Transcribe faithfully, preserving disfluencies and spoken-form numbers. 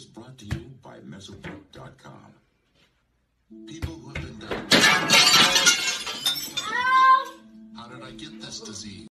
is brought to you by Mesopro dot com. People who have been diagnosed. How did I get this disease?